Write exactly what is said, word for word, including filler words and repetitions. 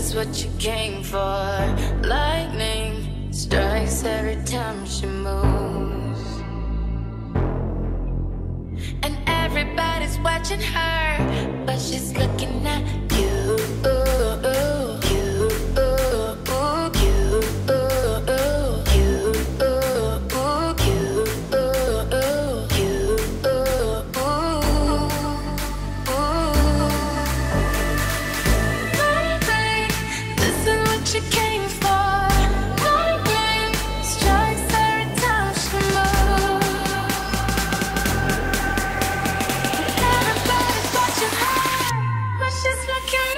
is what you came for. Lightning strikes every time she moves, and everybody's watching her, but she's looking at you. Just look at